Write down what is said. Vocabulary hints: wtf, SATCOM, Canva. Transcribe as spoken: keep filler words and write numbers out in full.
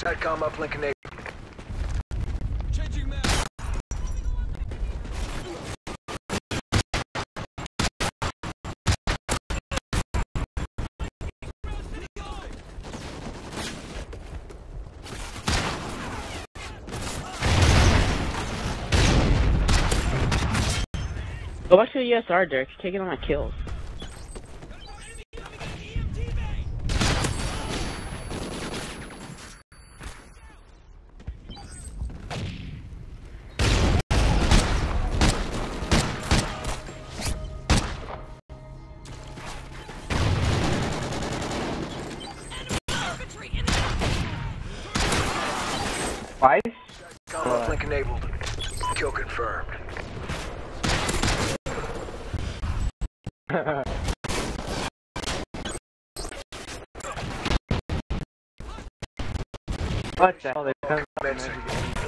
SATCOM uplink enabled. Changing map. Go back to the U S R, Dirk. You're taking all my kills. Why? Combat link enabled. Kill confirmed. What the hell? They